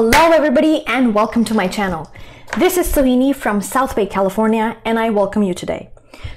Hello everybody and welcome to my channel. This is Sohini from South Bay, California, and I welcome you today.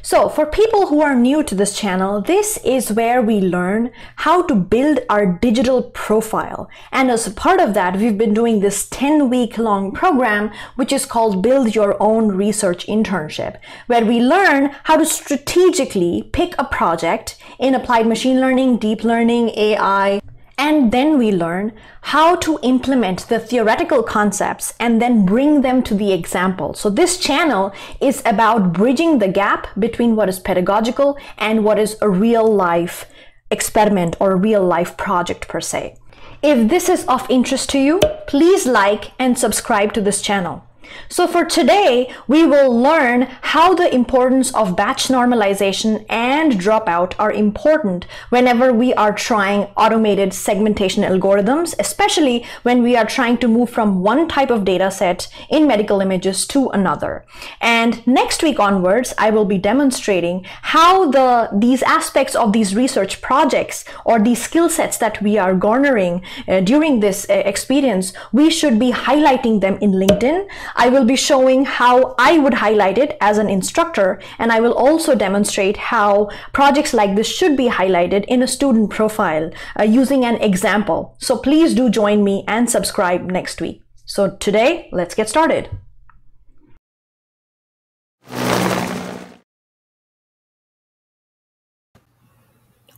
So for people who are new to this channel, this is where we learn how to build our digital profile. And as a part of that, we've been doing this 10-week long program, which is called Build Your Own Research Internship, where we learn how to strategically pick a project in applied machine learning, deep learning, AI, and then we learn how to implement the theoretical concepts and then bring them to the example. So this channel is about bridging the gap between what is pedagogical and what is a real life experiment or a real life project per se. If this is of interest to you, please like and subscribe to this channel. So for today, we will learn how the importance of batch normalization and dropout are important whenever we are trying automated segmentation algorithms, especially when we are trying to move from one type of data set in medical images to another. And next week onwards, I will be demonstrating how these aspects of these research projects or these skill sets that we are garnering during this experience, we should be highlighting them in LinkedIn. I will be showing how I would highlight it as an instructor, and I will also demonstrate how projects like this should be highlighted in a student profile using an example. So please do join me and subscribe next week. So today, let's get started.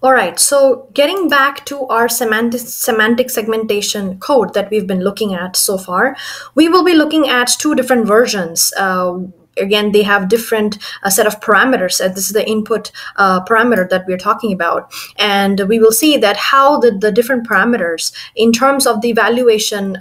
All right, so getting back to our semantic segmentation code that we've been looking at so far, we will be looking at two different versions. Again, they have different set of parameters. This is the input parameter that we're talking about. And we will see that how the different parameters in terms of the evaluation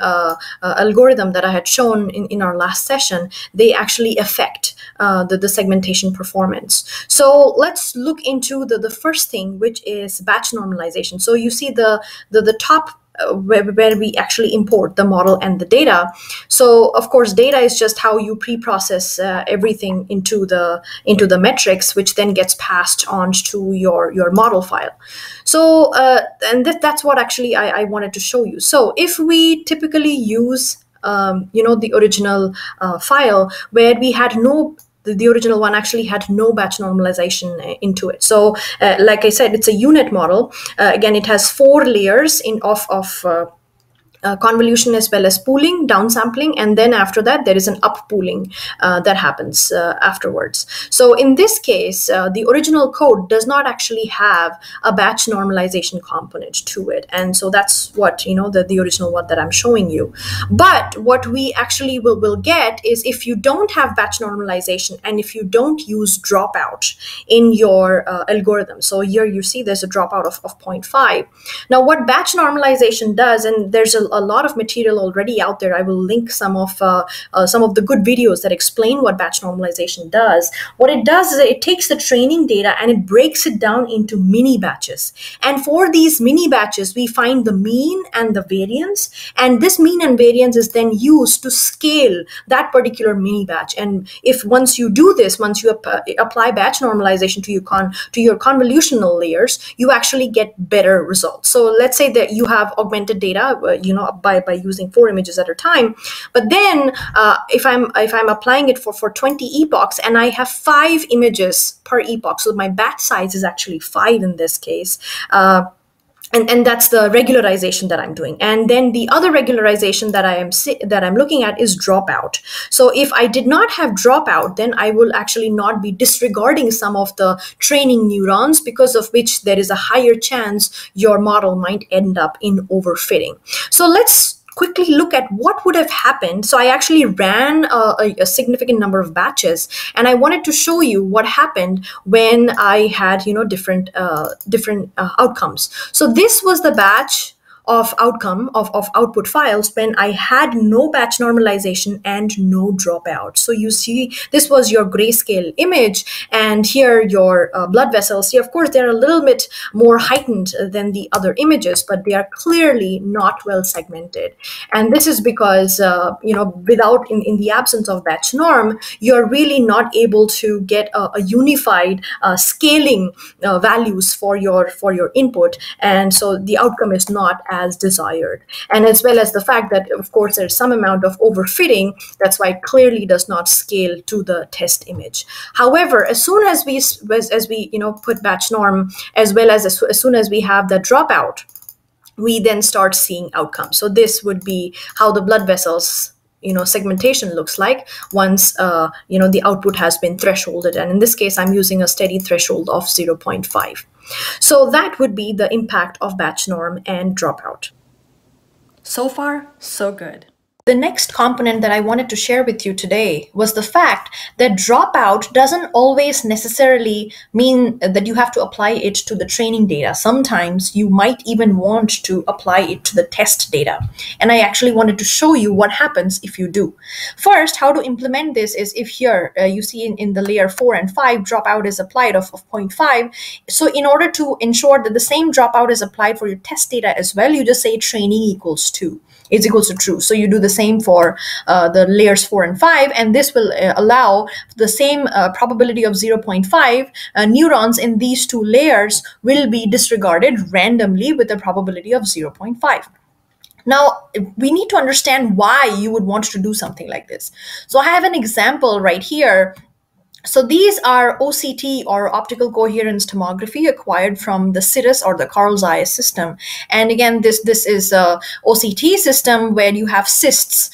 algorithm that I had shown in our last session, they actually affect the segmentation performance. So let's look into the first thing, which is batch normalization. So you see the top where we actually import the model and the data. So of course, data is just how you pre-process everything into the metrics, which then gets passed on to your model file. So and that's what actually I wanted to show you. So if we typically use the original file where we had no. The original one actually had no batch normalization into it. So like I said, it's a unit model. Again, it has 4 layers of convolution as well as pooling, downsampling, and then after that there is an up pooling that happens afterwards. So in this case, the original code does not actually have a batch normalization component to it, and so that's what the original one that I'm showing you. But what we actually will get is if you don't have batch normalization and if you don't use dropout in your algorithm. So here you see there's a dropout of 0.5. Now what batch normalization does, and there's a lot of material already out there. I will link some of the good videos that explain what batch normalization does. What it does is it takes the training data and it breaks it down into mini batches. And for these mini batches, we find the mean and the variance. And this mean and variance is then used to scale that particular mini batch. And if once you do this, once you apply batch normalization to your convolutional layers, you actually get better results. So let's say that you have augmented data, by using 4 images at a time. But then if I'm applying it for 20 epochs and I have 5 images per epoch, so my batch size is actually 5 in this case. And that's the regularization that I'm doing. And then the other regularization that I'm looking at is dropout. So if I did not have dropout, then I will actually not be disregarding some of the training neurons, because of which there is a higher chance your model might end up in overfitting. So let's quickly look at what would have happened. So I actually ran a significant number of batches, and I wanted to show you what happened when I had different outcomes. So this was the batch of outcome of output files when I had no batch normalization and no dropout. So you see, this was your grayscale image, and here your blood vessels. See, of course, they're a little bit more heightened than the other images, but they are clearly not well segmented. And this is because, in the absence of batch norm, you're really not able to get a unified scaling values for your input. And so the outcome is not as as desired. And as well as the fact that, of course, there's some amount of overfitting. That's why it clearly does not scale to the test image. However, as soon as we put batch norm, as well as soon as we have the dropout, we then start seeing outcomes. So this would be how the blood vessels segmentation looks like once the output has been thresholded. And in this case, I'm using a steady threshold of 0.5. So that would be the impact of batch norm and dropout. So far, so good. The next component that I wanted to share with you today was the fact that dropout doesn't always necessarily mean that you have to apply it to the training data. Sometimes you might even want to apply it to the test data. And I actually wanted to show you what happens if you do. First, how to implement this is if here you see in the layer 4 and 5, dropout is applied of 0.5. So in order to ensure that the same dropout is applied for your test data as well, you just say training equals 2. It's equals to true. So you do the same for the layers 4 and 5, and this will allow the same probability of 0.5. Neurons in these two layers will be disregarded randomly with a probability of 0.5. Now, we need to understand why you would want to do something like this. So I have an example right here. So these are OCT or optical coherence tomography acquired from the Cirrus or the Carl Zeiss system. And again, this is a OCT system where you have cysts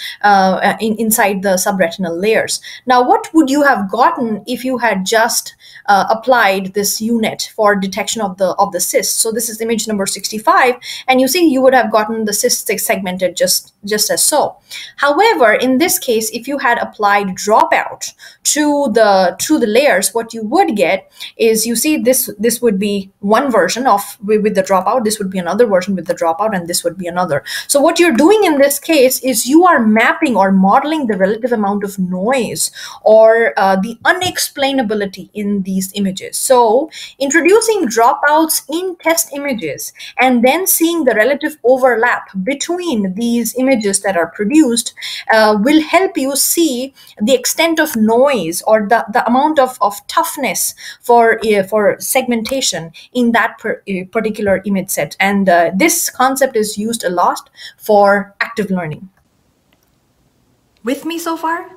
inside the subretinal layers. Now, what would you have gotten if you had just applied this unit for detection of the cyst? So this is image number 65, and you see you would have gotten the cyst segmented just as so. However, in this case, if you had applied dropout to the layers, what you would get is, you see this would be one version with the dropout, this would be another version with the dropout, and this would be another. So what you're doing in this case is you are mapping or modeling the relative amount of noise or the unexplainability in these images. So introducing dropouts in test images and then seeing the relative overlap between these images that are produced will help you see the extent of noise or the amount of toughness for segmentation in that particular image set. And this concept is used a lot for active learning. With me so far?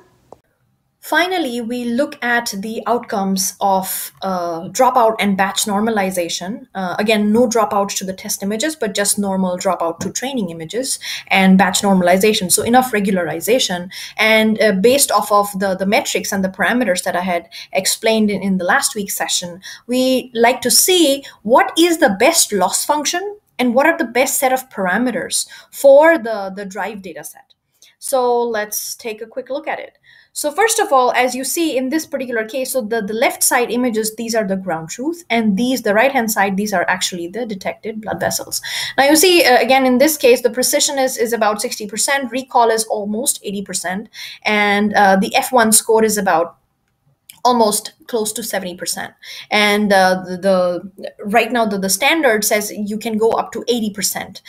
Finally, we look at the outcomes of dropout and batch normalization. Again, no dropout to the test images, but just normal dropout to training images and batch normalization. So enough regularization. And based off of the metrics and the parameters that I had explained in the last week's session, we like to see what is the best loss function and what are the best set of parameters for the drive data set. So let's take a quick look at it. So first of all, as you see in this particular case, so the left side images, these are the ground truth, and the right-hand side, these are actually the detected blood vessels. Now you see, again, in this case, the precision is about 60%, recall is almost 80%, and the F1 score is about almost close to 70%. And right now the standard says you can go up to 80%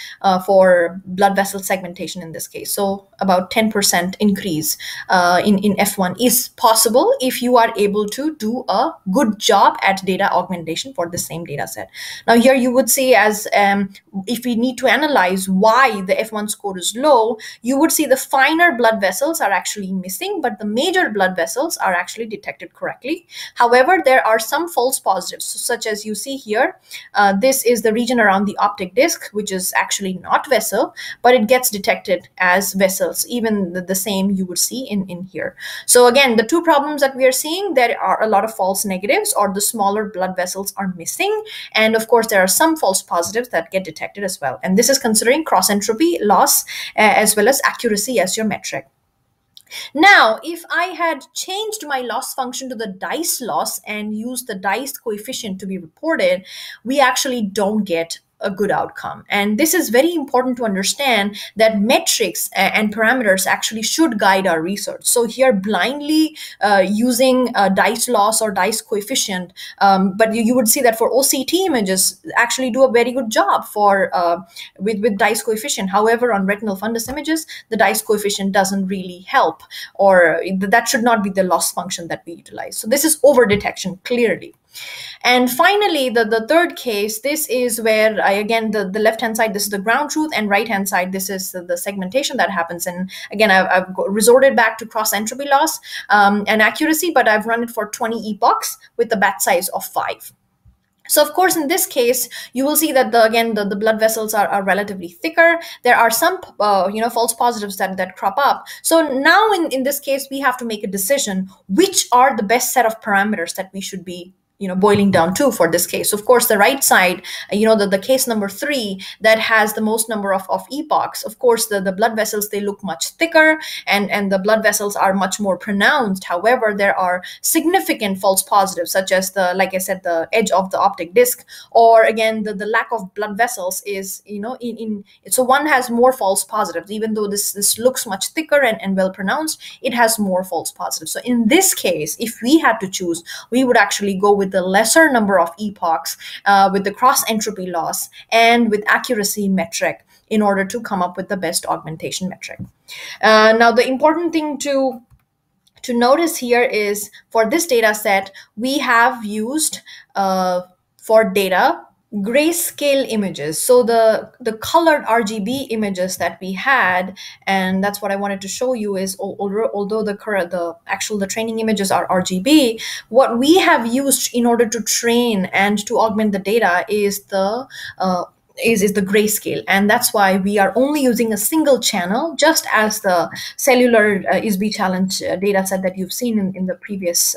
for blood vessel segmentation in this case. So about 10% increase in F1 is possible if you are able to do a good job at data augmentation for the same data set. Now here you would see, as if we need to analyze why the F1 score is low, you would see the finer blood vessels are actually missing, but the major blood vessels are actually detected correctly. However, there are some false positives, such as you see here. This is the region around the optic disc, which is actually not vessel, but it gets detected as vessels, even the same you would see in here. So again, the two problems that we are seeing, there are a lot of false negatives, or the smaller blood vessels are missing. And of course, there are some false positives that get detected as well. And this is considering cross entropy loss, as well as accuracy as your metric. Now, if I had changed my loss function to the dice loss and used the dice coefficient to be reported, we actually don't get a good outcome. And this is very important to understand, that metrics and parameters actually should guide our research. So here blindly using dice loss or dice coefficient, but you would see that for OCT images actually do a very good job for with dice coefficient. However, on retinal fundus images, the dice coefficient doesn't really help, or that should not be the loss function that we utilize. So this is over detection clearly. And finally, the third case, this is where I, again, the left-hand side, this is the ground truth, and right-hand side, this is the segmentation that happens. And again, I've resorted back to cross-entropy loss and accuracy, but I've run it for 20 epochs with the batch size of 5. So of course, in this case, you will see that the blood vessels are relatively thicker. There are some false positives that crop up. So now in this case, we have to make a decision, which are the best set of parameters that we should be boiling down to for this case. Of course, the right side, the case number 3 that has the most number of epochs, of course, the blood vessels, they look much thicker and the blood vessels are much more pronounced. However, there are significant false positives, such as like I said, the edge of the optic disc, or again, the lack of blood vessels is, so one has more false positives, even though this looks much thicker and well pronounced, it has more false positives. So in this case, if we had to choose, we would actually go with the lesser number of epochs with the cross entropy loss and with accuracy metric in order to come up with the best augmentation metric. Now, the important thing to notice here is for this data set, we have used for data grayscale images. So the colored RGB images that we had, and that's what I wanted to show you, is although the training images are RGB, what we have used in order to train and to augment the data is the grayscale, and that's why we are only using a single channel, just as the cellular ISBI challenge data set that you've seen in the previous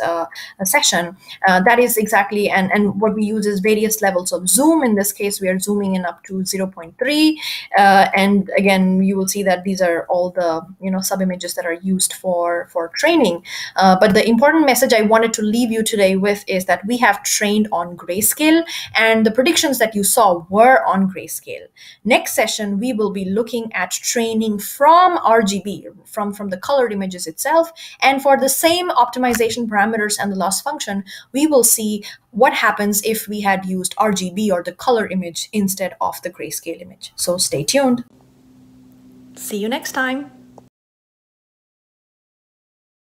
session. That is exactly, and what we use is various levels of zoom. In this case, we are zooming in up to 0.3, and again, you will see that these are all the sub images that are used for training. But the important message I wanted to leave you today with is that we have trained on grayscale, and the predictions that you saw were on grayscale. Next session, we will be looking at training from RGB, from the colored images itself. And for the same optimization parameters and the loss function, we will see what happens if we had used RGB or the color image instead of the grayscale image. So stay tuned. See you next time.